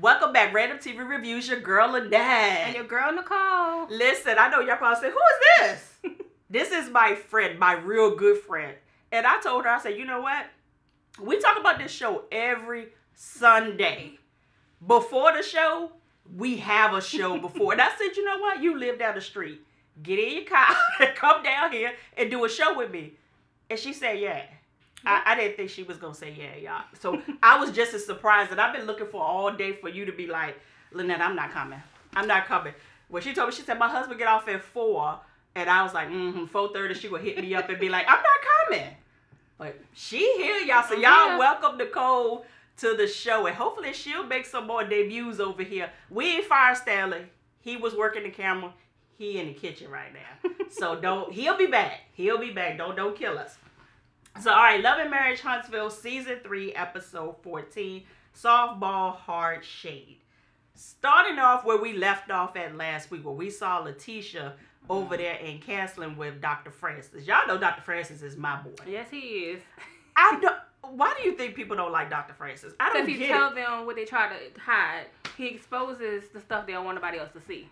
Welcome back, Random TV Reviews, your girl Annette. And your girl Nicole. Listen, I know y'all probably said, who is this? This is my friend, my real good friend. And I told her, I said, you know what? We talk about this show every Sunday. Before the show, we have a show before. And I said, you know what? You live down the street. Get in your car and come down here and do a show with me. And she said, yeah. I didn't think she was going to say yeah, y'all. So I was just as surprised that I've been looking for all day for you to be like, Lynette, I'm not coming. I'm not coming. When she told me, she said, my husband get off at 4. And I was like, 4:30. She would hit me up and be like, I'm not coming. But she here, y'all. So y'all welcome Nicole to the show. And hopefully she'll make some more debuts over here. We ain't fired Stanley. He was working the camera. He in the kitchen right now. So don't, he'll be back. He'll be back. Don't kill us. So, all right, Love and Marriage Huntsville, Season 3, Episode 14, Softball, Hard Shade. Starting off where we left off at last week, where we saw LaTisha over there and canceling with Dr. Francis. Y'all know Dr. Francis is my boy. Yes, he is. I don't, why do you think people don't like Dr. Francis? I don't get it. Because he tells them what they try to hide. He exposes the stuff they don't want nobody else to see.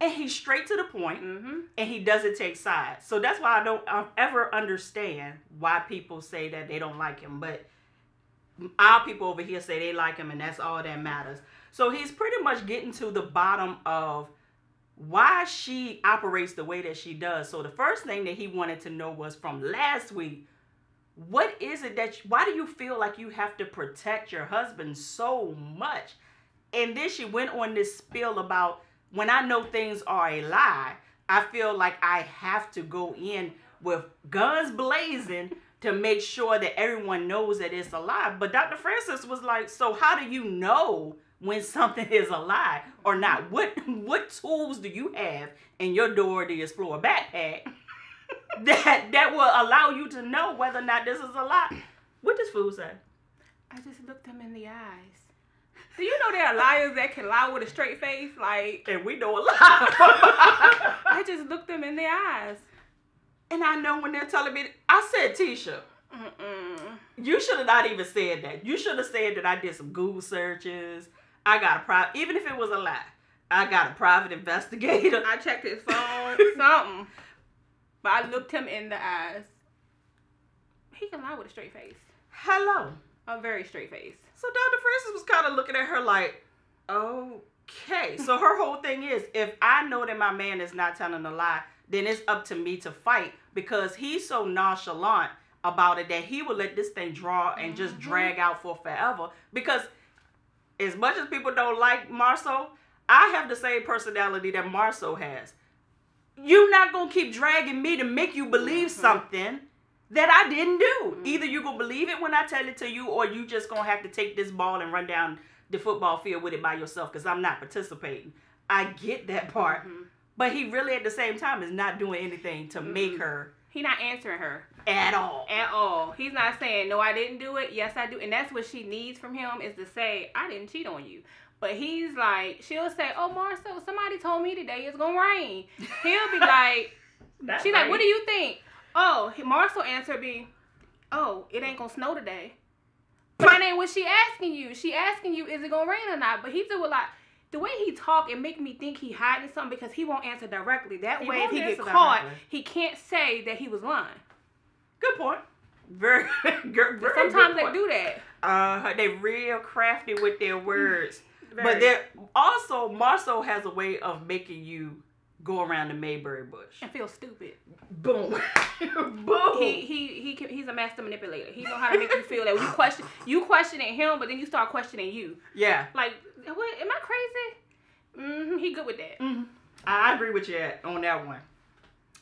And he's straight to the point, and he doesn't take sides. So that's why I don't ever understand why people say that they don't like him. But our people over here say they like him, and that's all that matters. So he's pretty much getting to the bottom of why she operates the way that she does. So the first thing that he wanted to know was from last week, what is it that, why do you feel like you have to protect your husband so much? And then she went on this spiel about, when I know things are a lie, I feel like I have to go in with guns blazing to make sure that everyone knows that it's a lie. But Dr. Francis was like, so how do you know when something is a lie or not? What tools do you have in your Door to Explore backpack that will allow you to know whether or not this is a lie? What does fool say? I just looked him in the eyes. Do you know there are liars that can lie with a straight face? Like, and we know a lie. I just looked them in the eyes. And I know when they're telling me, I said, Tisha, you should have not even said that. You should have said that I did some Google searches. I got a private, even if it was a lie, I got a private investigator. I checked his phone, something. But I looked him in the eyes. He can lie with a straight face. Hello. A very straight face. So Dr. Francis was kind of looking at her like, okay. So her whole thing is, if I know that my man is not telling a lie, then it's up to me to fight because he's so nonchalant about it that he will let this thing draw and just drag out for forever. Because as much as people don't like Marceau, I have the same personality that Marceau has. You're not going to keep dragging me to make you believe something that I didn't do. Either you're going to believe it when I tell it to you, or you just going to have to take this ball and run down the football field with it by yourself because I'm not participating. I get that part. But he really, at the same time, is not doing anything to make her. He's not answering her. At all. At all. He's not saying, no, I didn't do it. Yes, I do. And that's what she needs from him is to say, I didn't cheat on you. But he's like, she'll say, oh, Marceau, somebody told me today it's going to rain. He'll be like, she's like, what do you think? Oh, Marceau answered me, oh, it ain't gonna snow today. But that ain't what she asking you. She asking you, is it gonna rain or not? But he do a lot. The way he talk, it make me think he hiding something because he won't answer directly. That way, if he get caught, he can't say that he was lying. Good point. Very sometimes they do that. They real crafty with their words. But they're also, Marceau has a way of making you go around the Mayberry bush and feel stupid. Boom, boom. He's a master manipulator. He know how to make you feel that when you questioning him, but then you start questioning you. Yeah. Like, what? Am I crazy? He good with that. I agree with you on that one.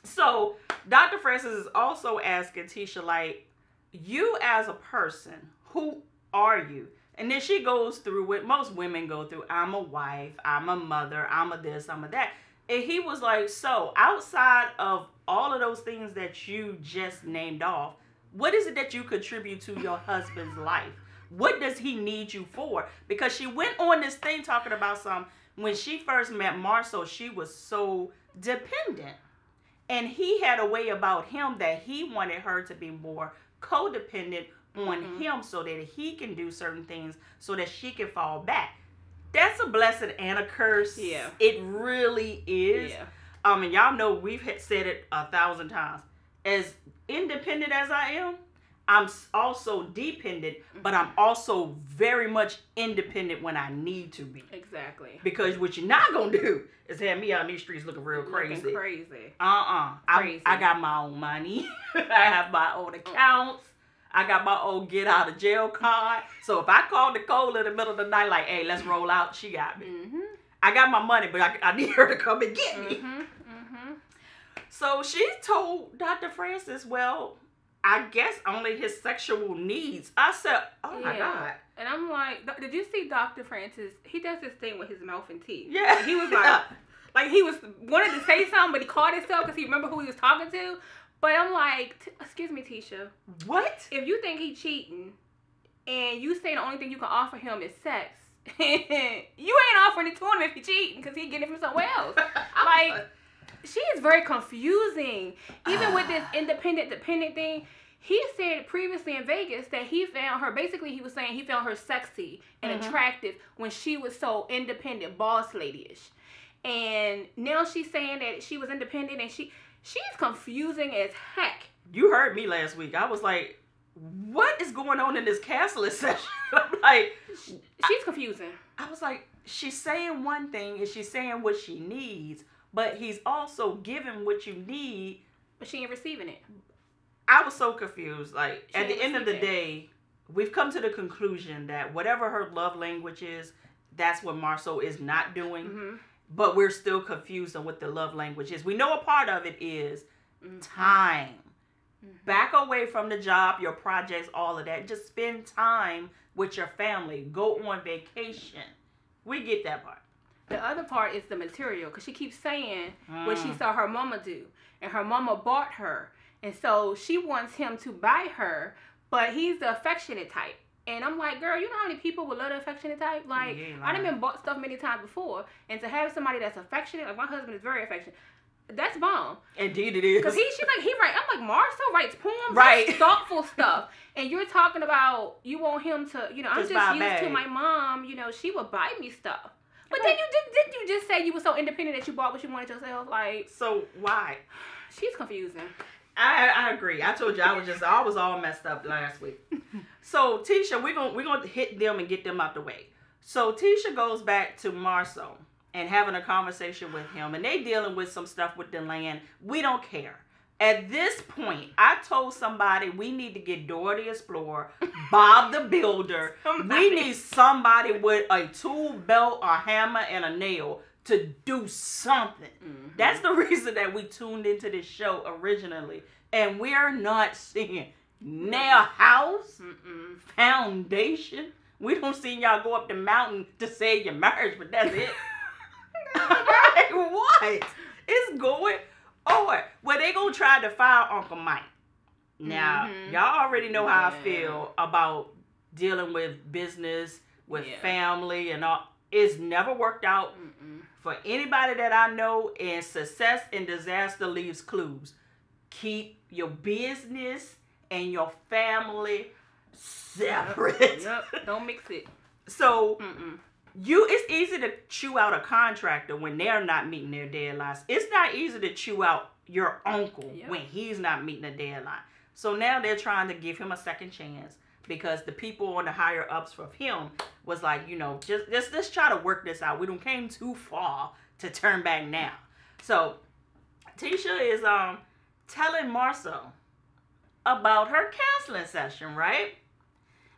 So Dr. Francis is also asking Tisha, like, you as a person, who are you? And then she goes through what most women go through. I'm a wife. I'm a mother. I'm a this. I'm a that. And he was like, so outside of all of those things that you just named off, what is it that you contribute to your husband's life? What does he need you for? Because she went on this thing talking about some, when she first met Marceau, she was so dependent. And he had a way about him that he wanted her to be more codependent on him so that he can do certain things so that she can fall back. That's a blessing and a curse. Yeah. It really is. Yeah. And y'all know we've said it 1,000 times. As independent as I am, I'm also dependent, but I'm also very much independent when I need to be. Exactly. Because what you're not going to do is have me out in these streets looking real crazy. Looking crazy. Crazy. I got my own money. I have my own accounts. I got my own get out of jail card. So if I call Nicole in the middle of the night like, hey, let's roll out, she got me. I got my money, but I need her to come and get me. So she told Dr. Francis, well, I guess only his sexual needs. I said, oh my God. And I'm like, did you see Dr. Francis? He does this thing with his mouth and teeth. Yeah. Like he was like, like he was wanted to say something, but he caught himself because he remembered who he was talking to. But I'm like, excuse me, Tisha. What? If you think he's cheating and you say the only thing you can offer him is sex, you ain't offering it to him if he's cheating because he's getting it from somewhere else. Like, she is very confusing. Even with this independent, dependent thing, he said previously in Vegas that he found her, basically he was saying he found her sexy and attractive when she was so independent, boss lady-ish. And now she's saying that she was independent and she's confusing as heck. You heard me last week. I was like, what is going on in this castling session? I'm like... She's confusing. I was like, she's saying one thing and she's saying what she needs, but he's also giving what you need. But she ain't receiving it. I was so confused. Like, at the end of the day, we've come to the conclusion that whatever her love language is, that's what Marceau is not doing. But we're still confused on what the love language is. We know a part of it is time. Back away from the job, your projects, all of that. Just spend time with your family. Go on vacation. We get that part. The other part is the material. Because she keeps saying what she saw her mama do. And her mama bought her. And so she wants him to buy her. But he's the affectionate type. And I'm like, girl, you know how many people would love the affectionate type? Like, I done been bought stuff many times before. And to have somebody that's affectionate, like my husband is very affectionate, that's bomb. Indeed it is. Because he writes, I'm like, Marceau writes poems, right? Thoughtful stuff. And you're talking about, you want him to, you know, I'm just used to my mom, you know, she would buy me stuff. But then didn't you just say you were so independent that you bought what you wanted yourself? Like, so why? She's confusing. I agree. I told you I was all messed up last week. So Tisha, we're gonna hit them and get them out the way. So Tisha goes back to Marceau and having a conversation with him, and they dealing with some stuff with the land. We don't care. At this point, I told somebody we need to get Dora the Explorer, Bob the Builder. We need somebody with a tool belt, a hammer, and a nail to do something. That's the reason that we tuned into this show originally. And we're not seeing nail house, foundation. We don't see y'all go up the mountain to save your marriage, but that's it. Like, what is going on? Well, they gonna try to fire Uncle Mike. Now, y'all already know how I feel about dealing with business, with family and all. It's never worked out for anybody that I know, and success and disaster leaves clues. Keep your business and your family separate. Yep. Don't mix it. So it's easy to chew out a contractor when they're not meeting their deadlines. It's not easy to chew out your uncle when he's not meeting a deadline. So now they're trying to give him a second chance. Because the people on the higher ups from him was like, you know, just try to work this out. We done came too far to turn back now. So Tisha is telling Marceau about her counseling session, right?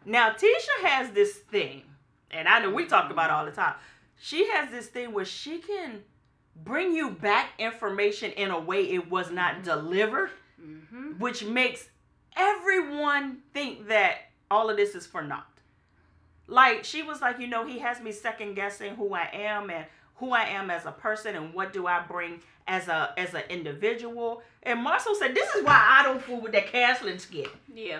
Now Tisha has this thing, and I know we talk about it all the time. She has this thing where she can bring you back information in a way it was not delivered, which makes everyone think that all of this is for naught. Like, she was like, you know, he has me second guessing who I am and who I am as a person and what do I bring as an individual. And Marceau said, this is why I don't fool with that canceling skit. Yeah.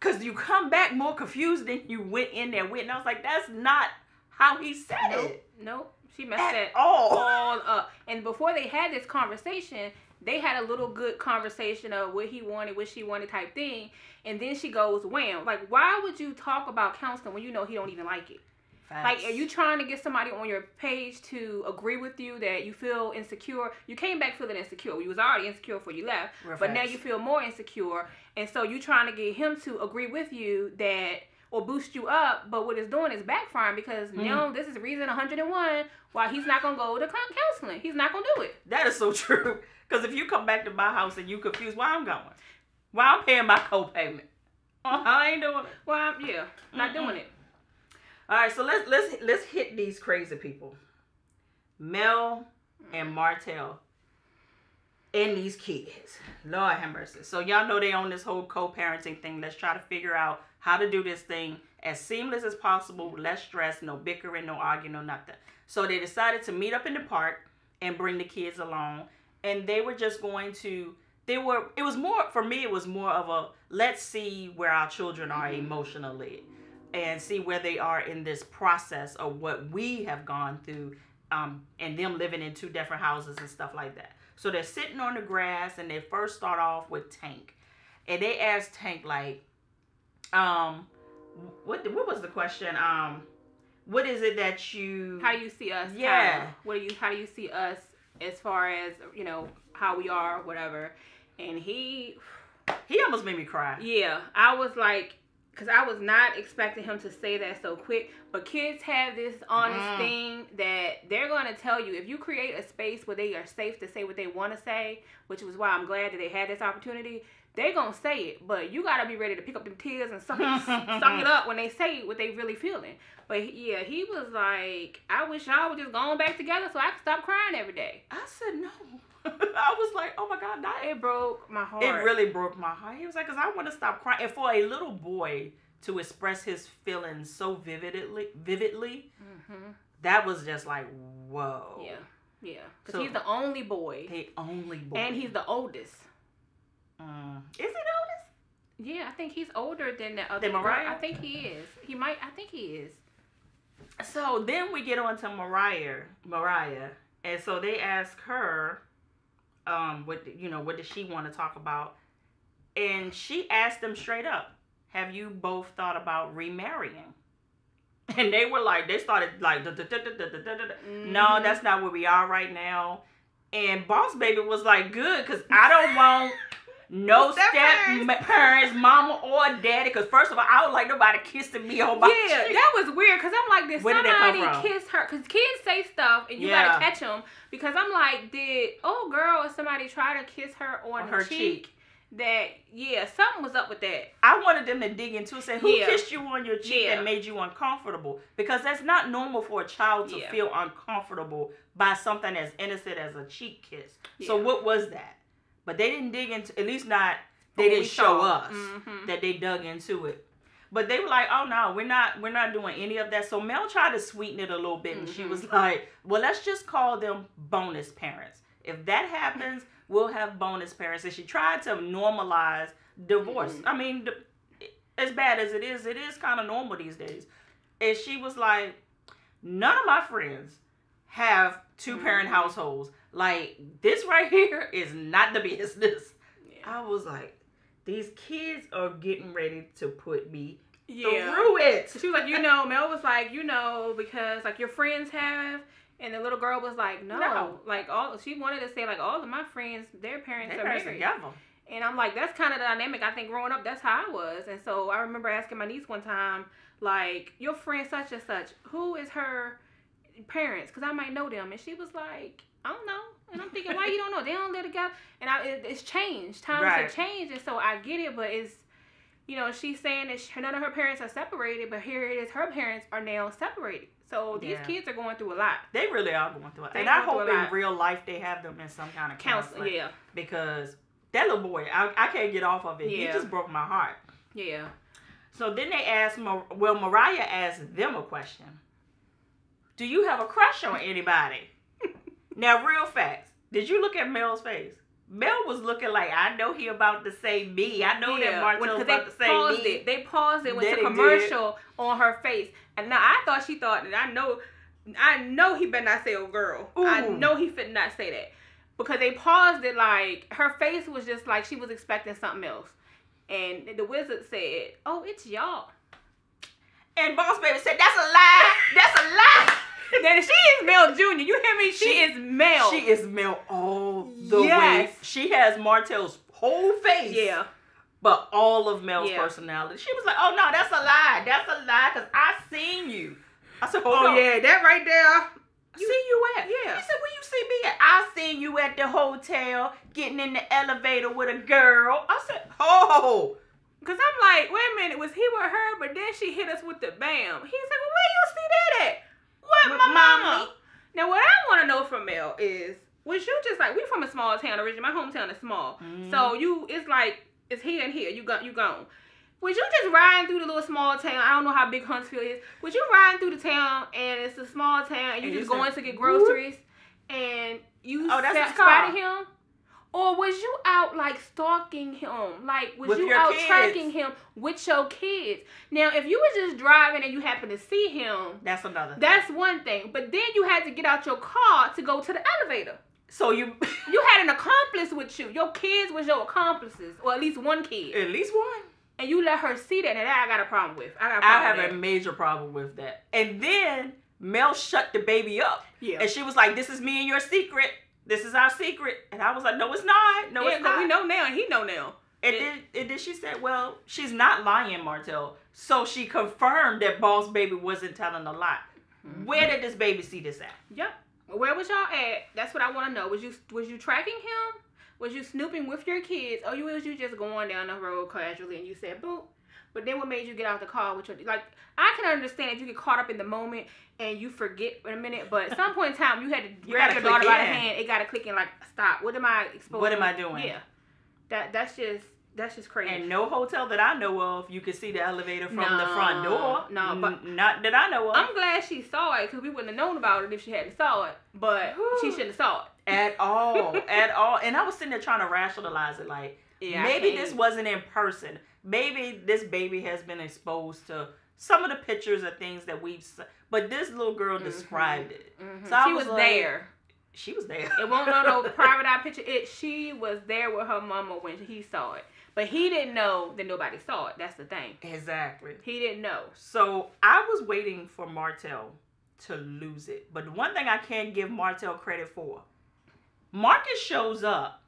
Because you come back more confused than you went in there with. And I was like, that's not how he said it. Nope. She messed that all up. And before they had this conversation, They had a little good conversation of what he wanted, what she wanted type thing. And then she goes, wham. Like, why would you talk about counseling when you know he don't even like it? Facts. Like, are you trying to get somebody on your page to agree with you that you feel insecure? You came back feeling insecure. You was already insecure before you left. But now you feel more insecure. And so you trying to get him to agree with you that, or boost you up. But what it's doing is backfiring, because now this is reason 101 why he's not going to go to counseling. He's not going to do it. That is so true. Because if you come back to my house and you confused why I'm going, why I'm paying my co-payment, I ain't doing it. Well, yeah, not doing it. All right, so let's hit these crazy people, Mel and Martell, and these kids. Lord have mercy. So y'all know they on this whole co-parenting thing. Let's try to figure out how to do this thing as seamless as possible. Less stress, no bickering, no arguing, no nothing. So they decided to meet up in the park and bring the kids along, and they were just going to. It was more for me. It was more of a let's see where our children are emotionally. And see where they are in this process of what we have gone through, and them living in two different houses and stuff like that. So they're sitting on the grass, and they first start off with Tank, and they asked Tank like, what was the question? What is it that you? How do you see us? Yeah. How do you see us as far as you know how we are, whatever? And he almost made me cry. Yeah, I was like. Because I was not expecting him to say that so quick. But kids have this honest thing that they're going to tell you. If you create a space where they are safe to say what they want to say, which was why I'm glad that they had this opportunity, they're going to say it. But you got to be ready to pick up them tears and suck it up when they say what they really feeling. But yeah, he was like, I wish y'all were just going back together so I could stop crying every day. I said no. I was like, oh my God, it broke my heart. It really broke my heart. He was like, because I want to stop crying. And for a little boy to express his feelings so vividly, that was just like, whoa. Yeah, yeah. Because so, he's the only boy. The only boy. And he's the oldest. Is he the oldest? Yeah, I think he's older than the other. Than Mariah? I think he is. I think he is. So then we get on to Mariah. And so they ask her, what does she want to talk about? And she asked them straight up, have you both thought about remarrying? And they were like, they started like, no, that's not where we are right now. And Boss Baby was like, good, because I don't want no step parents, mama or daddy. Because first of all, I don't like nobody kissing me on my cheek. That was weird, because I'm like, did somebody kiss her? Because kids say stuff and you gotta catch them. Because I'm like, did somebody try to kiss her on her cheek? That something was up with that. I wanted them to dig into it and say, who kissed you on your cheek that made you uncomfortable? Because that's not normal for a child to feel uncomfortable by something as innocent as a cheek kiss. Yeah. So what was that? But they didn't dig into, at least not, they didn't show us that they dug into it. But they were like, oh no, we're not doing any of that. So Mel tried to sweeten it a little bit, and she was like, well, let's just call them bonus parents. If that happens, we'll have bonus parents. And she tried to normalize divorce. I mean, as bad as it is kind of normal these days. And she was like, none of my friends have two-parent households. Like, this right here is not the business. I was like, these kids are getting ready to put me through it. She was like, Mel was like, because, like, your friends have... And the little girl was like, no. Like, she wanted to say, like, all of my friends, their parents are married. Together. And I'm like, that's kind of the dynamic. I think growing up, that's how I was. And so I remember asking my niece one time, like, your friend such and such, who is her parents? Because I might know them. And she was like, I don't know. And I'm thinking, why you don't know? They don't live together. And it's changed. Times have changed. And so I get it, but it's, she's saying that none of her parents are separated, but here it is, her parents are now separated. So these kids are going through a lot. They really are going through a lot. And I hope in real life they have them in some kind of counseling. Yeah. Because that little boy, I can't get off of it. Yeah. He just broke my heart. Yeah. So then they asked, Mariah asked them a question. Do you have a crush on anybody? Now, real facts. Did you look at Mel's face? Mel was looking like, I know he about to say me. I know that Martell's about to say me. It. They paused it with a commercial on her face. And now I thought she thought that I know he better not say, oh girl. Ooh. I know he fit not say that. because they paused it like, her face was just like she was expecting something else. And the wizard said, oh, it's y'all. And Boss Baby said, that's a lie. That's a lie. Then she is Mel Jr. You hear me? She is Mel. She is Mel all the way. She has Martell's whole face. Yeah. But all of Mel's personality. She was like, oh, no, that's a lie. That's a lie, because I seen you. I said, oh, yeah, that right there. You, see you at? Yeah. He said, where you see me at? I seen you at the hotel getting in the elevator with a girl. I said, oh. Because I'm like, wait a minute, was he with her? But then she hit us with the bam. He said, well, where you see that at? What, with my mama? Now, what I want to know from Mel is, was you just like, we from a small town originally. My hometown is small. Mm. So you, it's like, it's here and here. You gone. Was you just riding through the little small town? I don't know how big Huntsville is. Was you riding through the town and it's a small town and you just going to get groceries and you spotted him? Or was you out like stalking him? Like was you out tracking him with your kids? Now if you were just driving and you happened to see him, that's another thing. That's one thing. But then you had to get out your car to go to the elevator. So you had an accomplice with you. Your kids was your accomplices. Or at least one kid. At least one. And you let her see that, and that I got a problem with. I have a major problem with that. And then Mel shut the baby up. Yeah. And she was like, this is me and your secret. This is our secret. And I was like, no, it's not. No, it's not. We know now, and he know now. And then she said, well, she's not lying, Martell. So she confirmed that Boss Baby wasn't telling a lie. Mm-hmm. Where did this baby see this at? Yep. Where was y'all at? That's what I want to know. Was you tracking him? Was you snooping with your kids, or was you just going down the road casually and you said, boop? But then what made you get out the car with your, like, I can understand if you get caught up in the moment and you forget in a minute, but at some point in time, you had to grab your daughter by the hand. It got to click in, like, stop. What am I exposed to? What am I doing? Yeah. That's just crazy. And no hotel that I know of, you can see the elevator from the front door. No, but not that I know of. I'm glad she saw it, because we wouldn't have known about it if she hadn't saw it, but she shouldn't have saw it. At all. At all. And I was sitting there trying to rationalize it. Like, yeah, maybe this wasn't in person. Maybe this baby has been exposed to some of the pictures or things that we've seen. But this little girl described it. Mm-hmm. So she was like, there. She was there. It won't know no private eye picture. She was there with her mama when he saw it. But he didn't know that nobody saw it. That's the thing. Exactly. He didn't know. So I was waiting for Martell to lose it. But one thing I can't give Martell credit for. Marcus shows up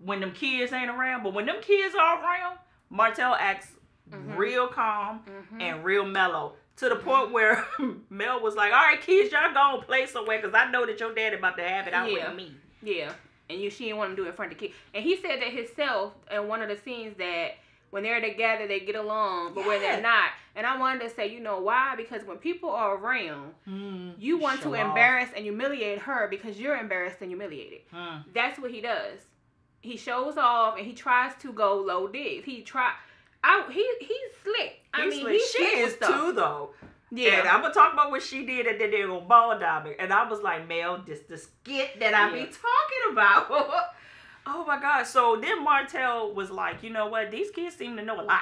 when them kids ain't around, but when them kids are around, Martell acts real calm and real mellow, to the point where Mel was like, all right, kids, y'all go play somewhere, because I know that your daddy about to have it out with me. Yeah, and she didn't want him to do it in front of the kids. And he said that himself in one of the scenes that when they're together, they get along, but when they're not. And I wanted to say, you know why? Because when people are around, you want to embarrass and humiliate her because you're embarrassed and humiliated. That's what he does. He shows off and he tries to go low digs. He's slick. He's slick. She is too, though. Yeah. And I'm going to talk about what she did at the little ball diving. And I was like, Mel, this the skit that I be talking about. Oh my God. So then Martell was like, you know what? These kids seem to know a lot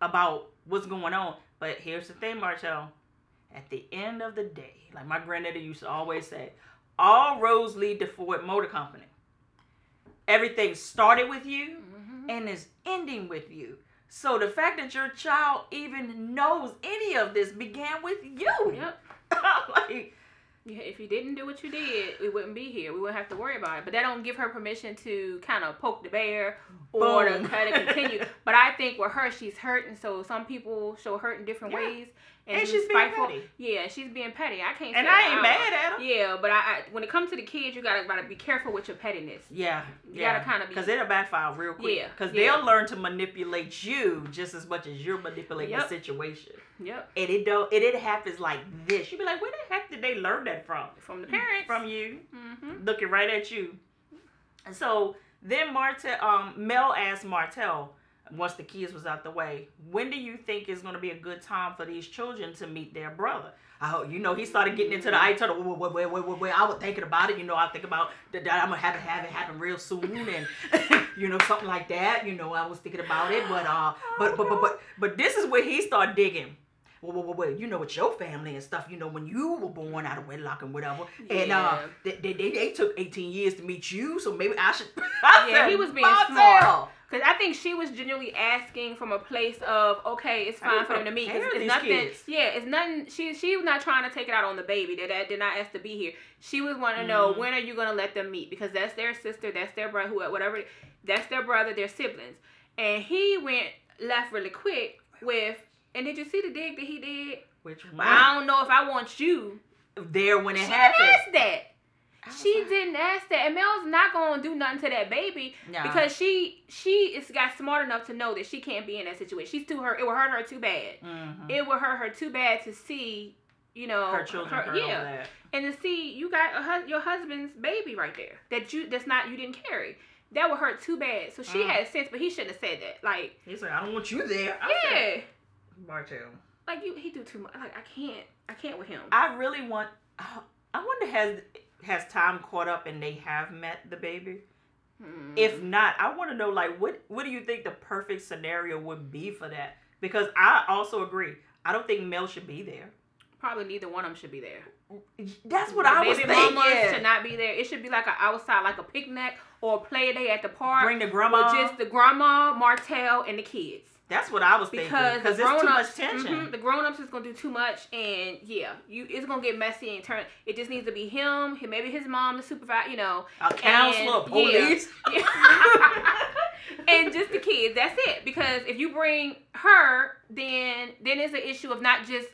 about what's going on. But here's the thing, Martell. At the end of the day, like my granddaddy used to always say, all roads lead to Ford Motor Company. Everything started with you and is ending with you. So the fact that your child even knows any of this began with you. Yep. Like, yeah, if you didn't do what you did, we wouldn't be here. We wouldn't have to worry about it. But that don't give her permission to kind of poke the bear or to kind of continue. But I think with her, she's hurting. So some people show hurt in different ways. And she's spiteful. Being petty. Yeah, she's being petty. I can't say and I ain't mad at her. Yeah, but I when it comes to the kids, you gotta be careful with your pettiness. Yeah. You gotta kind of be. Because it'll backfire real quick. Yeah. Because they'll learn to manipulate you just as much as you're manipulating the situation. Yep. And it happens like this. You'd be like, where the heck did they learn that from? From the parents. From you. Looking right at you. And so then Mel asked Martell, once the kids was out the way, when do you think is going to be a good time for these children to meet their brother? Oh, you know, he started getting into the I was thinking about it. You know, I think about that I'm going to have it happen real soon. And, you know, something like that. You know, I was thinking about it. But this is where he started digging. well, you know, with your family and stuff, you know, when you were born out of wedlock and whatever, yeah. And they took 18 years to meet you, so maybe I should. Yeah, he was being smart. Because I think she was genuinely asking from a place of, okay, it's fine for them to meet. It's nothing. Kids. Yeah, it's nothing. She was not trying to take it out on the baby that did not ask to be here. She was wanting to know, when are you going to let them meet? Because that's their sister, that's their brother, whoever, whatever. That's their brother, their siblings. And he left really quick with, and did you see the dig that he did? Which one? I don't know if I want you there when it happened. She asked that. She didn't ask that, and Mel's not gonna do nothing to that baby because she is got smart enough to know that she can't be in that situation. It would hurt her too bad. It would hurt her too bad to see, you know, her children, that. And to see you got your husband's baby right there that's not you didn't carry. That would hurt too bad. So she had sense, but he shouldn't have said that. Like he's like, I don't want you there. Yeah, Martell. Like he do too much. Like I can't with him. I really want. I wonder has time caught up and they have met the baby? If not, I want to know, like, what do you think the perfect scenario would be for that? Because I also agree. I don't think Mel should be there. Probably neither one of them should be there. That's what I was thinking. Baby mamas should not be there. It should be like an outside, like a picnic or a play day at the park. Bring the grandma. With just the grandma, Martell, and the kids. That's what I was thinking. Because it's too much tension. The grown-ups is going to do too much. And, yeah, it's going to get messy and turn. It just needs to be him, maybe his mom to supervise, you know. A counselor, police. Yeah. And just the kids. That's it. Because if you bring her, then it's an issue of not just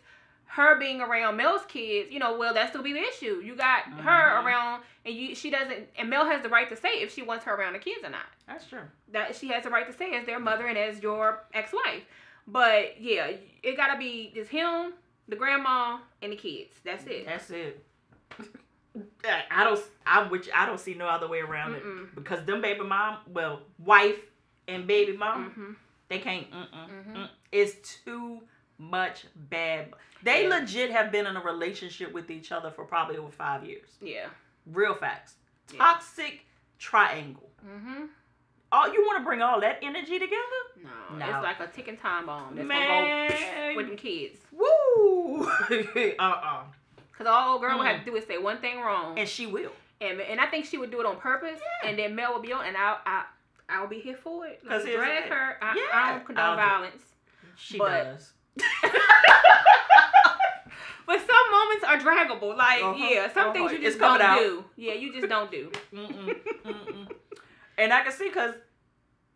her being around Mel's kids. You know, well, that's still be the issue. You got her around, and she doesn't. And Mel has the right to say if she wants her around the kids or not. That's true. That she has the right to say as their mother and as your ex-wife. But yeah, it gotta be just him, the grandma, and the kids. That's it. That's it. I don't see no other way around it, because them baby mom, well, wife and baby mom, they can't. It's too much bad. They legit have been in a relationship with each other for probably over 5 years. Yeah. Real facts. Toxic triangle. All you want to bring all that energy together? No. It's like a ticking time bomb that's gonna go with them kids. Woo. Because all old girl would have to do is say one thing wrong, and she will. And I think she would do it on purpose, and then Mel will be on, and I'll be here for it. Like, drag her. I don't condone violence. She does. But some moments are draggable. Like, some things you just don't do. Yeah, you just don't do. And I can see, because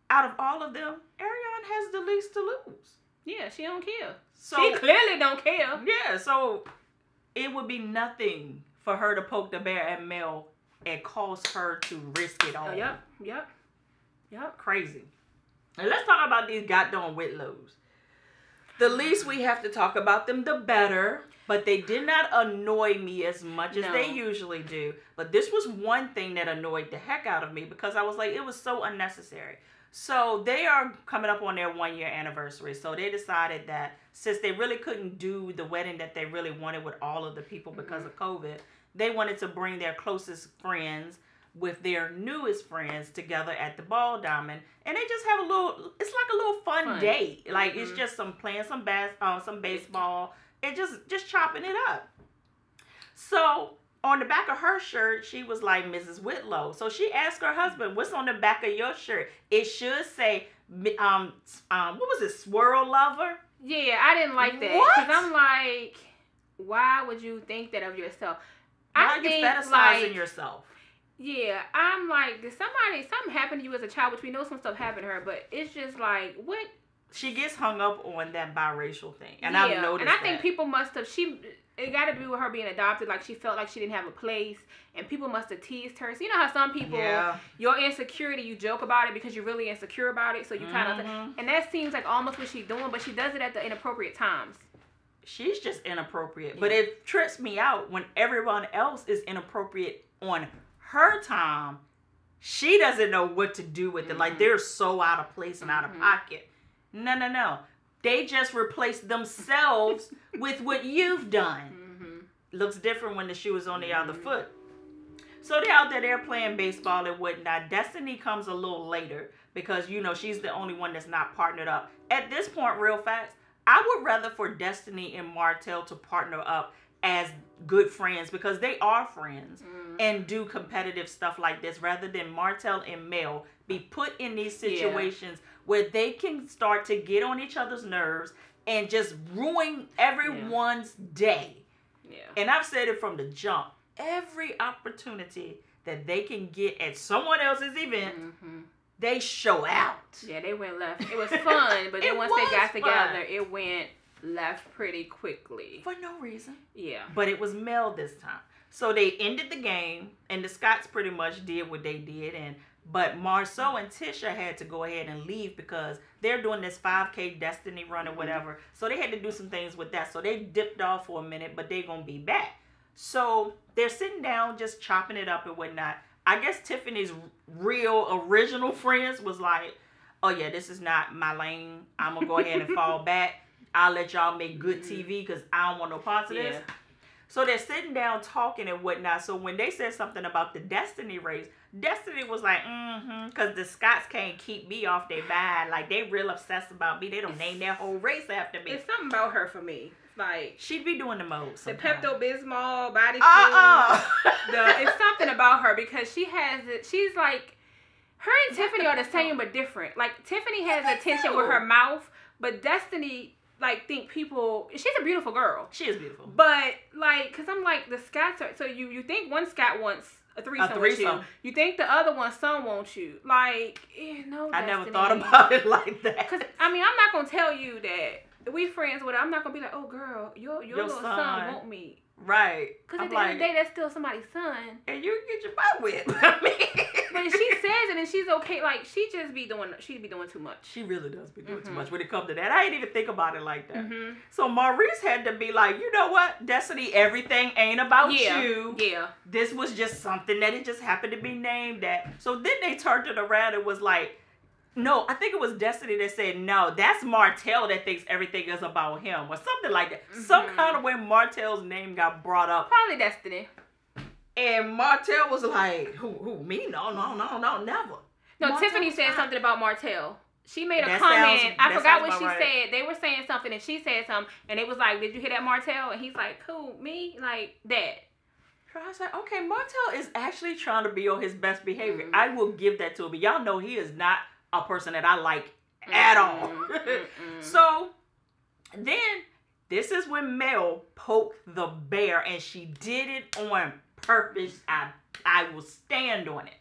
out of all of them, Arionne has the least to lose. Yeah, she don't care. So, she clearly don't care. Yeah, so it would be nothing for her to poke the bear at Mel and cause her to risk it all. Yep. Crazy. And let's talk about these goddamn Whitlows. The least we have to talk about them, the better. But they did not annoy me as much as they usually do. But this was one thing that annoyed the heck out of me, because I was like, it was so unnecessary. So they are coming up on their 1-year anniversary. So they decided that since they really couldn't do the wedding that they really wanted with all of the people because of COVID, they wanted to bring their closest friends with their newest friends together at the ball diamond, and they just have a little. It's like a little fun date. Like it's just some playing some baseball, and just chopping it up. So on the back of her shirt, she was like Mrs. Whitlow. So she asked her husband, "What's on the back of your shirt? It should say what was it, Swirl Lover?" Yeah, I didn't like that, because I'm like, why would you think that of yourself? Why are you fantasizing yourself? Yeah, I'm like, did something happened to you as a child, which we know some stuff happened to her, but it's just like, what? She gets hung up on that biracial thing, and I've noticed and I think people must have, it got to be with her being adopted, like she felt like she didn't have a place, and people must have teased her. So you know how some people, your insecurity, you joke about it because you're really insecure about it, so you kind of, and that seems like almost what she's doing, but she does it at the inappropriate times. She's just inappropriate, but it trips me out when everyone else is inappropriate on her time. She doesn't know what to do with it. Like, they're so out of place and out of pocket. No. They just replace themselves with what you've done. Looks different when the shoe is on the other foot. So they're out there playing baseball and whatnot. Destiny comes a little later because, you know, she's the only one that's not partnered up. At this point, real fast, I would rather for Destiny and Martell to partner up as good friends, because they are friends, and do competitive stuff like this, rather than Martell and Mel be put in these situations where they can start to get on each other's nerves and just ruin everyone's day. And I've said it from the jump. Every opportunity that they can get at someone else's event, they show out. Yeah, they went left. It was fun, but then once they got together, it went left pretty quickly. For no reason. Yeah. But it was Mel this time. So they ended the game, and the Scots pretty much did what they did. But Marceau and Tisha had to go ahead and leave because they're doing this 5K Destiny run or whatever. So they had to do some things with that. So they dipped off for a minute, but they're going to be back. So they're sitting down just chopping it up and whatnot. I guess Tiffany's real original friends was like, oh yeah, this is not my lane. I'm going to go ahead and fall back. I'll let y'all make good TV because I don't want no parts of this. So they're sitting down talking and whatnot. So when they said something about the Destiny race, Destiny was like, because the Scots can't keep me off their mind. Like, they real obsessed about me. They don't name their whole race after me. It's something about her for me. Like, she'd be doing the most. The Pepto-Bismol, body food. It's something about her because she has it. She's like, her and Tiffany are the same but different. Like, Tiffany has attention with her mouth, but Destiny, like, think people, she's a beautiful girl. She is beautiful. But, like, because I'm like, the Scots are, so you think one Scot wants a threesome. You think the other one, some won't you. Like, no, I never thought about it like that. Because, I mean, I'm not going to tell you that we friends with her. I'm not going to be like, oh, girl, your little son won't me. Right. Because at the end of the day, that's still somebody's son. And you get your butt whipped. I mean. But she says it and she's okay. Like, she just be doing, she'd be doing too much. She really does be doing too much when it comes to that. I didn't even think about it like that. So Maurice had to be like, you know what, Destiny, everything ain't about you. Yeah. This was just something that it just happened to be named that. So then they turned it around and was like, no, I think it was Destiny that said, no, that's Martell that thinks everything is about him or something like that. Some kind of way Martell's name got brought up. Probably Destiny. And Martell was like, who, me? No, never. No, Martell Tiffany said something about Martell. She made a comment. I forgot what she said. They were saying something, and she said something, and it was like, did you hear that, Martell? And he's like, who, me? Like, that. I was like, okay, Martell is actually trying to be on his best behavior. I will give that to him. But y'all know he is not a person that I like at all. So, then, this is when Mel poked the bear, and she did it on purpose. I will stand on it.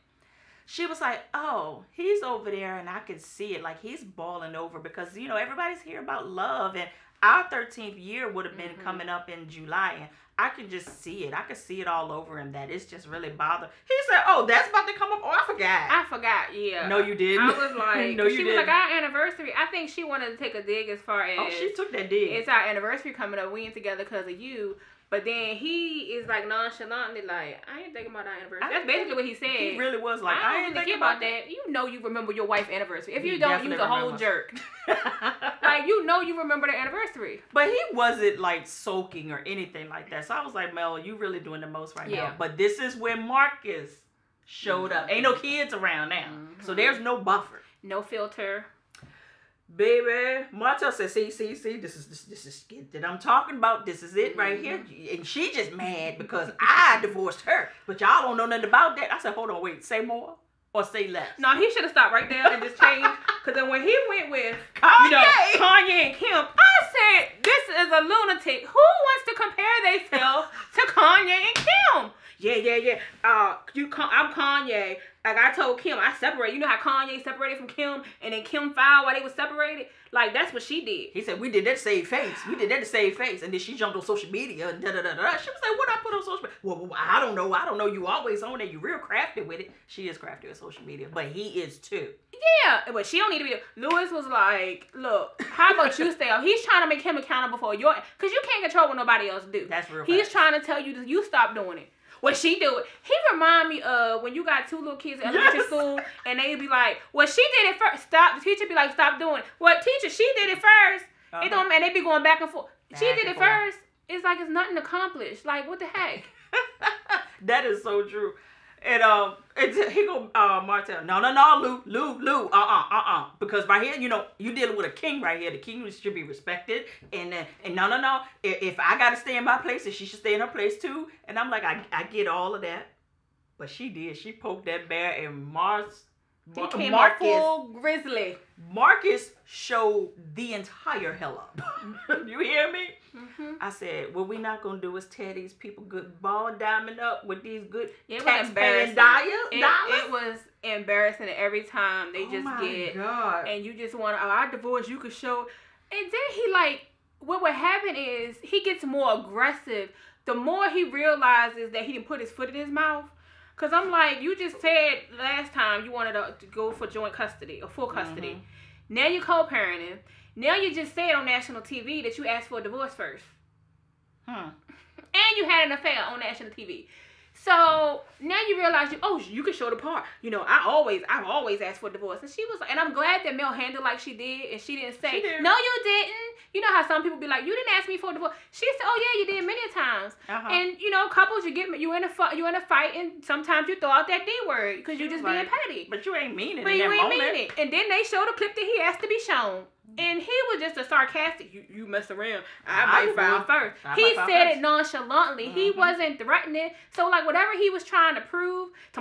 She was like, oh, he's over there and I can see it, like he's balling over, because you know everybody's here about love, and our 13th year would have been coming up in July, and I can just see it. I can see it all over him, that it's just really bothering. He said, oh, that's about to come up. Oh, I forgot. Yeah. No, you didn't. I was like, no, you didn't. She was like, our anniversary. I think she wanted to take a dig as far as, oh, she took that dig. It's our anniversary coming up. We ain't together because of you. But then he is like nonchalantly like, I ain't thinking about our anniversary. That's basically what he said. He really was like, I ain't thinking about that. You know you remember your wife's anniversary. If you don't, you're a whole jerk. Like, you know you remember the anniversary. But he wasn't like sulking or anything like that. So I was like, Mel, you really doing the most right now. But this is where Marcus showed up. Ain't no kids around now. So there's no buffer. No filter. Baby, Martell said, see, this is it that I'm talking about. This is it right here. And she just mad because I divorced her. But y'all don't know nothing about that. I said, hold on, wait, say more or say less? No, he should have stopped right there and just changed. Because then when he went with Kanye, Kanye and Kim, I said, this is a lunatic. Who wants to compare themselves to Kanye and Kim? Yeah. I'm Kanye. Like, I told Kim, I separated. You know how Kanye separated from Kim, and then Kim filed while they were separated? Like, that's what she did. He said, we did that to save face. We did that to save face. And then she jumped on social media and da-da-da-da. She was like, what I put on social media? Well, I don't know. You always on that. You real crafty with it. She is crafty with social media, but he is too. Yeah, but she don't need to be there. Lewis was like, look, how about you stay up? He's trying to make him accountable for your... Because you can't control what nobody else do. That's real. He's trying to tell you that you stop doing it. Well, she do it. He remind me of when you got two little kids in elementary school, and they'd be like, well, she did it first. Stop. The teacher be like, stop doing it. Well, teacher, she did it first. It don't matter. They be going back and forth. She did it first. It's like it's nothing accomplished. Like, what the heck? That is so true. And he go, Martell, no, Lou, because right here, you know, you dealing with a king right here. The king should be respected, and no, if I gotta stay in my place, then she should stay in her place too. And I'm like, I get all of that, but she did. She poked that bear, and Marcus came full grizzly. Marcus showed the entire hell up. You hear me? Mm-hmm. I said, what we not gonna do is tear these people good ball diamond up with these good taxpaying dollars. It was embarrassing every time they oh my God. And you just want, oh, I divorce, you could show. And then he like, what would happen is he gets more aggressive the more he realizes that he didn't put his foot in his mouth. Cause I'm like, you just said last time you wanted to go for joint custody or full custody. Mm-hmm. Now you're co-parenting. Now you just said on national TV that you asked for a divorce first. Huh. And you had an affair on national TV. So now you realize, you can show the part. You know, I've always asked for a divorce. And she was like, and I'm glad that Mel handled like she did. And she didn't say, no, you didn't. You know how some people be like, you didn't ask me for a divorce. She said, oh yeah, you did many times. Uh-huh. And you know, couples, you in a fight, and sometimes you throw out that D word because you just being petty. But you ain't mean it. But you ain't mean it. And then they showed a clip that he asked to be shown. And he was just a sarcastic, you mess around, I might file first. He said it nonchalantly. Mm-hmm. He wasn't threatening. So like whatever he was trying to prove, that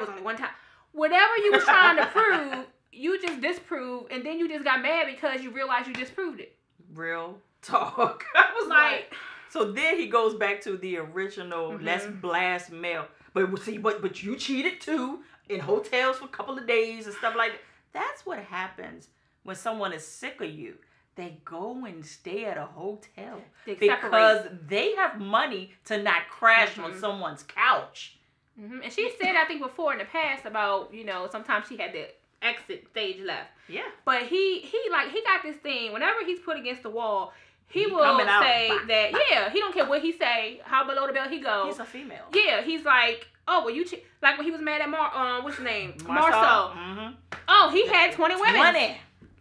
was only one time. Whatever you were trying to prove, you just disproved, and then you just got mad because you realized you disproved it. Real talk. I was like, so then he goes back to the original, let's blast Mel. But see, but you cheated too in hotels for a couple of days and stuff like that. That's what happens. When someone is sick of you, they go and stay at a hotel because they have money to not crash on someone's couch. Mm-hmm. And she said, I think before in the past about, you know, sometimes she had the exit stage left. Yeah. But he got this thing. Whenever he's put against the wall, he will say that, yeah, he don't care what he say, how below the belt he goes. He's a female. Yeah, he's like, oh, well, you cheat. Like when he was mad at what's his name? Marceau. Mm-hmm. Oh, he had 20 women. 20.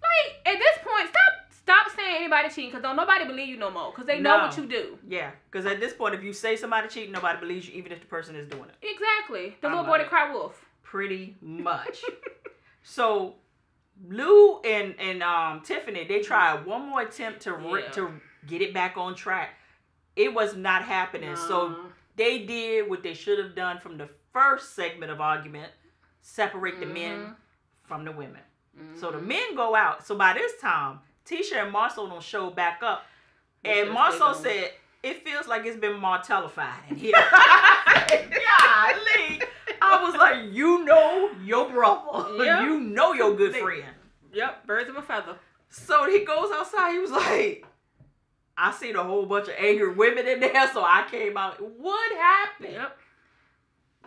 Like, at this point, stop saying anybody cheating, because don't nobody believe you no more, because they know what you do. Yeah, because at this point, if you say somebody cheating, nobody believes you, even if the person is doing it. Exactly. The little boy that cried wolf. Pretty much. So, Lou and Tiffany, they tried one more attempt to get it back on track. It was not happening. So, they did what they should have done from the first segment of argument, separate the men from the women. Mm-hmm. So the men go out. So by this time, Tisha and Marceau don't show back up. And Marceau said, it feels like it's been Martellified in here. Golly. I was like, you know your brother. Yep. You know your good friend. Yep, birds of a feather. So he goes outside. He was like, I seen a whole bunch of angry women in there, so I came out. What happened? Yep.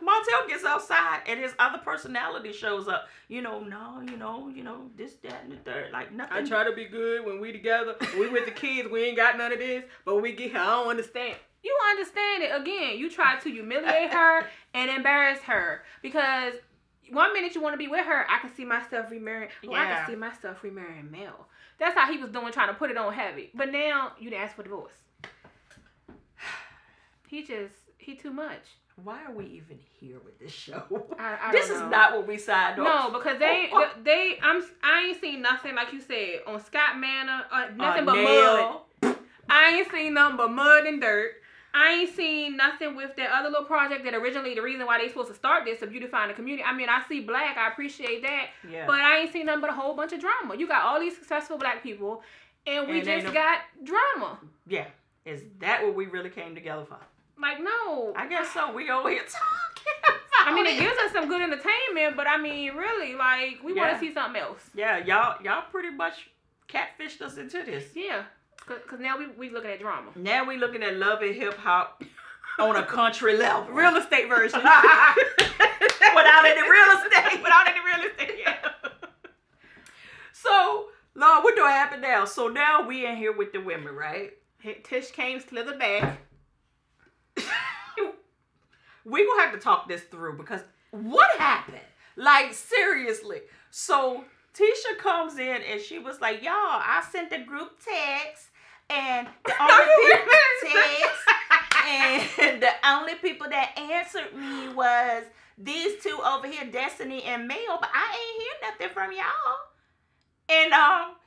Martell gets outside and his other personality shows up. You know, this, that, and the third. Like, nothing. I try to be good when we together. When we with the kids, we ain't got none of this. But when we get here, I don't understand. You understand it. Again, you try to humiliate her and embarrass her. Because one minute you want to be with her, I can see myself remarrying. Well, I can see myself remarrying Mel. That's how he was doing, trying to put it on heavy. But now, you didn't ask for divorce. He too much. Why are we even here with this show? I this is not what we signed on. No, because I ain't seen nothing, like you said, on Scott Manor, nothing but mud. I ain't seen nothing but mud and dirt. I ain't seen nothing with that other little project that originally, the reason why they supposed to start this, to beautify the community. I mean, I see black, I appreciate that, but I ain't seen nothing but a whole bunch of drama. You got all these successful black people, and we just got drama. Yeah, is that what we really came together for? Like, no. I guess so. We over here talking about it gives us some good entertainment, but I mean, really, like, we want to see something else. Yeah, y'all pretty much catfished us into this. Yeah, because now we looking at drama. Now we looking at Love and Hip Hop on a country level. Real estate version. Without any real estate. Without any real estate, So, Lord, what do I happen now? So now we in here with the women, right? Tish came slither back. We're going to have to talk this through because what happened? Like, seriously. So, Tisha comes in and she was like, y'all, I sent the group text and the only people text And the only people that answered me was these two over here, Destiny and Mel, but I ain't hear nothing from y'all. And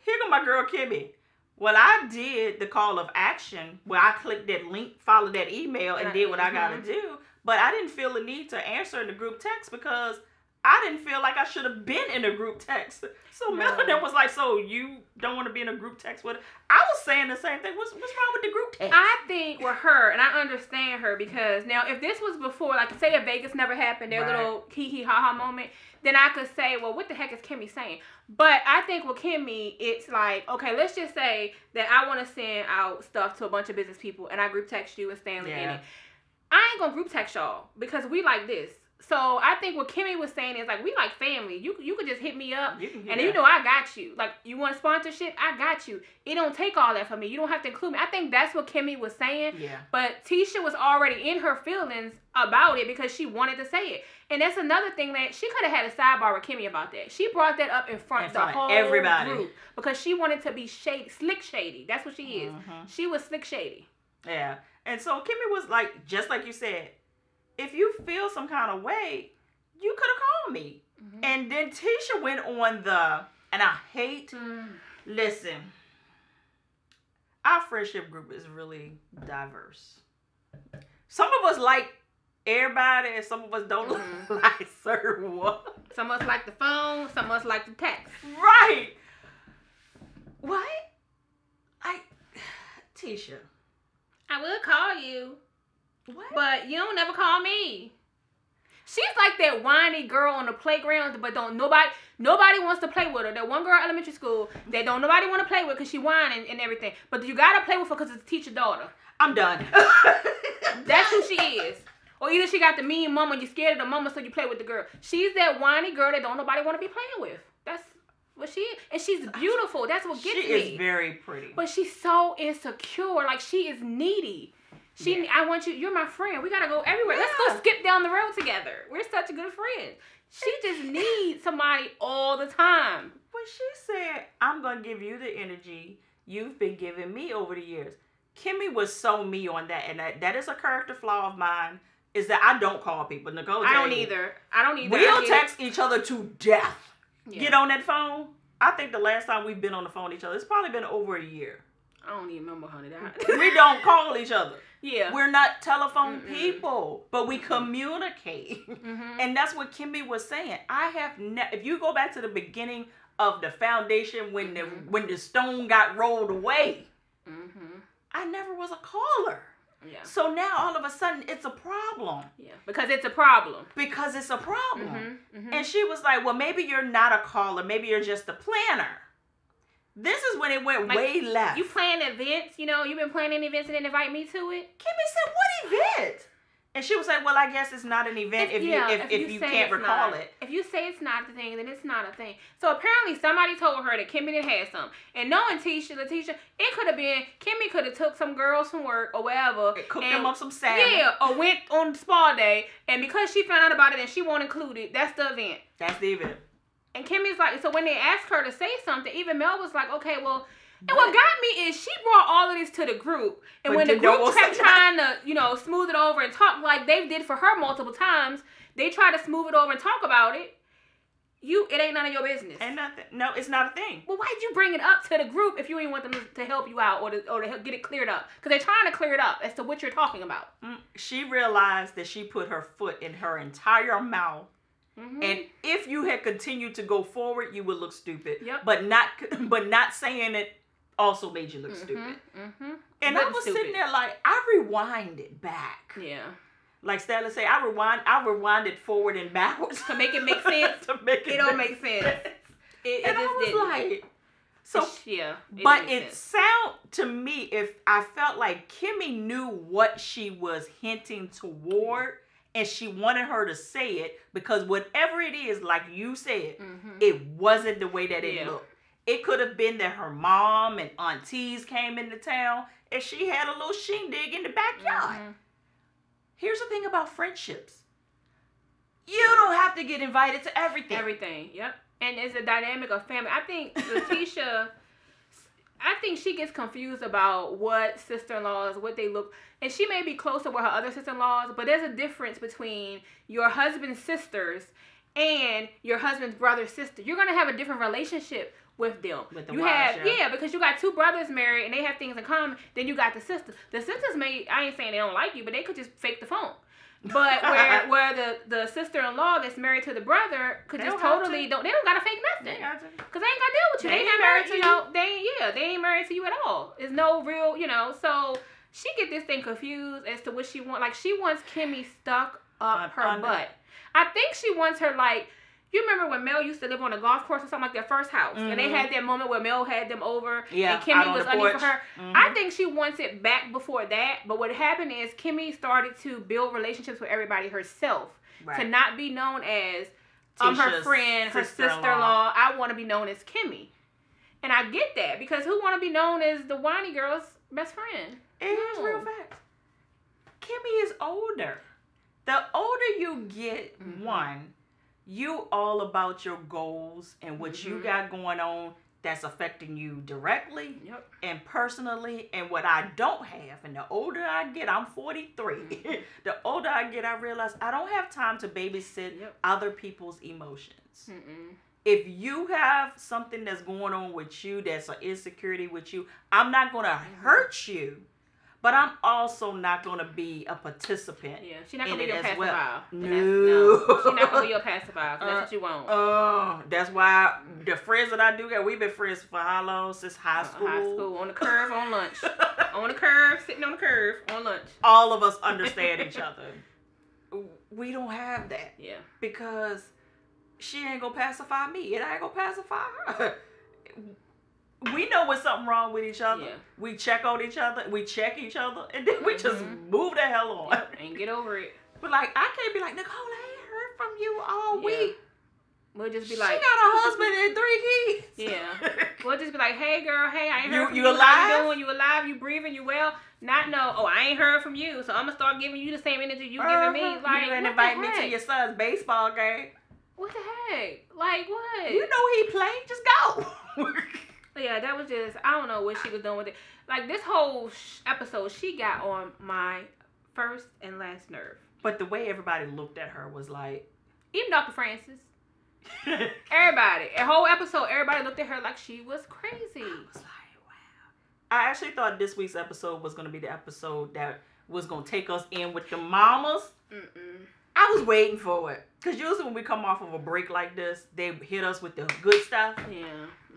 here go my girl Kimmy. Well, I did the call of action where I clicked that link, followed that email, and did what I gotta do. But I didn't feel the need to answer in the group text because I didn't feel like I should have been in a group text. So Melanin was like, so you don't want to be in a group text with her? I was saying the same thing. What's wrong with the group text? I think with her, and I understand her, because now if this was before, like say if Vegas never happened, their little hee-hee ha-ha moment, then I could say, well, what the heck is Kimmy saying? But I think with Kimmy, it's like, okay, let's just say that I want to send out stuff to a bunch of business people, and I group text you and Stanley in it. I ain't going to group text y'all because we like this. So I think what Kimmy was saying is like, we like family. You could just hit me up and you know I got you. Like, you want sponsorship? I got you. It don't take all that from me. You don't have to include me. I think that's what Kimmy was saying. Yeah. But Tisha was already in her feelings about it because she wanted to say it. And that's another thing that she could have had a sidebar with Kimmy about that. She brought that up in front of the whole everybody. Group because she wanted to be shady, slick shady. That's what she is. She was slick shady. Yeah. And so Kimmy was like, just like you said, if you feel some kind of way, you could have called me. And then Tisha went on the, and I hate, listen, our friendship group is really diverse. Some of us like everybody and some of us don't like certain one. Some of us like the phone, some of us like the text. Right. What? Tisha. I will call you. What? But you don't never call me. She's like that whiny girl on the playground, but don't nobody wants to play with her. That one girl at elementary school that don't nobody want to play with because she whining and everything. But you gotta play with her because it's a teacher daughter. I'm done. That's who she is. Or either she got the mean mama, you're scared of the mama, so you play with the girl. She's that whiny girl that don't nobody want to be playing with. That's what she is. And she's beautiful. That's what gets me. She is very pretty. But she's so insecure. Like, she is needy. She, I want you. You're my friend. We gotta go everywhere. Yeah. Let's go skip down the road together. We're such a good friend. She just needs somebody all the time. But she said, "I'm gonna give you the energy you've been giving me over the years." Kimmy was so me on that, and that is a character flaw of mine. Is that I don't call people. Nicole, I don't either. I don't either. We'll text each other to death. Yeah. Get on that phone. I think the last time we've been on the phone each other, it's probably been over a year. I don't even remember, honey. We don't call each other. Yeah. We're not telephone people, but we communicate. And that's what Kimmy was saying. I have if you go back to the beginning of the foundation when the stone got rolled away, I never was a caller. Yeah. So now all of a sudden it's a problem. Yeah. Because it's a problem. Because it's a problem. And she was like, well, maybe you're not a caller. Maybe you're just a planner. This is when it went like, way left. You plan events, you know, you've been planning events and didn't invite me to it. Kimmy said, what event? And she was like, well, I guess it's not an event if you can't recall it. If you say it's not the thing, then it's not a thing. So apparently somebody told her that Kimmy didn't have some. And knowing LaTisha, it could have been, Kimmy could have took some girls from work or whatever. It cooked them up some salmon. Yeah, or went on spa day. And because she found out about it and she won't include it, that's the event. That's the event. And Kimmy's like, so when they asked her to say something, even Mel was like, okay, well, and what got me is she brought all of this to the group. And when the group kept trying to, you know, smooth it over and talk like they did for her multiple times, they tried to smooth it over and talk about it. It ain't none of your business. Ain't nothing. No, it's not a thing. Well, why'd you bring it up to the group if you ain't want them to help you out or to get it cleared up? Because they're trying to clear it up as to what you're talking about. She realized that she put her foot in her entire mouth. And if you had continued to go forward, you would look stupid. Yep. But not saying it also made you look stupid. And I was sitting there like, I rewinded back. Yeah. Like Stanley say, I rewinded forward and backwards to make it make sense. It don't make sense. And I was like, so yeah. But it sounded to me I felt like Kimmy knew what she was hinting toward. And she wanted her to say it because whatever it is, like you said, it wasn't the way that it looked. It could have been that her mom and aunties came into town and she had a little shindig in the backyard. Here's the thing about friendships. You don't have to get invited to everything. Everything, yep. And it's a dynamic of family. I think LaTisha... I think she gets confused about what sister-in-laws, what they look, and she may be closer with her other sister-in-laws, but there's a difference between your husband's sisters and your husband's brother's sister. You're going to have a different relationship with them. With the wives, yeah, because you got two brothers married and they have things in common. Then you got the sisters. The sisters may, I ain't saying they don't like you, but they could just fake the phone. But where the sister-in-law that's married to the brother could just totally don't, they don't gotta fake nothing, because they ain't gotta deal with you. They ain't married to you. They ain't married to you at all. There's no real, you know. So she get this thing confused as to what she wants. Like, she wants Kimmy stuck up her butt. I think she wants her, like, you remember when Mel used to live on a golf course or something, like their first house, and they had that moment where Mel had them over, and Kimmy was under for her. I think she wants it back before that, but what happened is Kimmy started to build relationships with everybody herself, to not be known as her friend, her sister-in-law. I want to be known as Kimmy, and I get that, because who want to be known as the whiny girl's best friend? It's real fact. Kimmy is older. The older you get, one, you all about your goals and what you got going on that's affecting you directly and personally, and what I don't have. And the older I get, I'm 43. The older I get, I realize I don't have time to babysit other people's emotions. If you have something that's going on with you, that's an insecurity with you, I'm not going to hurt you, but I'm also not going to be a participant. Yeah, she's not going to be your passive file. No. She's not going to be your passive file, because that's what you want. That's why the friends that I do get, we've been friends for how long? Since high school. High school, on the curve, on lunch. On the curve, sitting on the curve, on lunch. All of us understand each other. We don't have that. Yeah. Because she ain't going to pacify me, and I ain't going to pacify her. We know when something wrong with each other. Yeah. We check on each other. We check each other. And then we just move the hell on. And get over it. But, like, I can't be like, Nicole, I ain't heard from you all week. We'll just be like, she got a husband and 3 kids. Yeah. We'll just be like, hey, girl, hey, I ain't heard from you. You alive? How you doing? You alive? You breathing? You well? Not know, oh, I ain't heard from you, so I'm going to start giving you the same energy you giving me. Like, you're going to invite me to your son's baseball game. What the heck? Like, what? You know he played. Just go. Yeah, that was just, I don't know what she was doing with it. Like, this whole episode, she got on my first and last nerve. But the way everybody looked at her was like... Even Dr. Francis. Everybody. A whole episode, everybody looked at her like she was crazy. I was like, wow. I actually thought this week's episode was going to be the episode that was going to take us in with the mamas. I was waiting for it. Because usually when we come off of a break like this, they hit us with the good stuff. Yeah.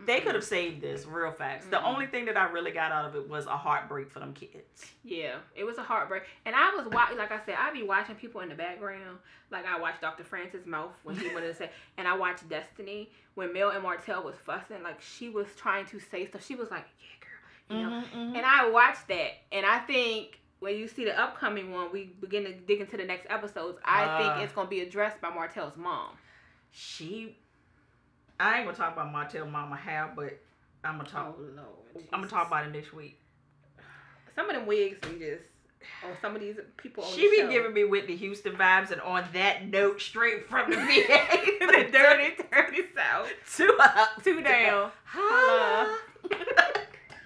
They could have saved this, real facts. The only thing that I really got out of it was a heartbreak for them kids. Yeah, it was a heartbreak. And I was watching, like I said, I be watching people in the background. Like, I watched Dr. Francis' mouth when he wanted to say, and I watched Destiny when Mel and Martell was fussing. Like, she was trying to say stuff. She was like, yeah, girl, you know. And I watched that, and I think when you see the upcoming one, we begin to dig into the next episodes. I think it's going to be addressed by Martell's mom. I ain't gonna talk about Martell mama how, but I'm gonna talk. Oh, Lord, I'm gonna talk about it next week. Some of them wigs, we just, or some of these people. She be giving me Whitney Houston vibes, and on that note, straight from the VA, the dirty, dirty south, two up, two down. Holla.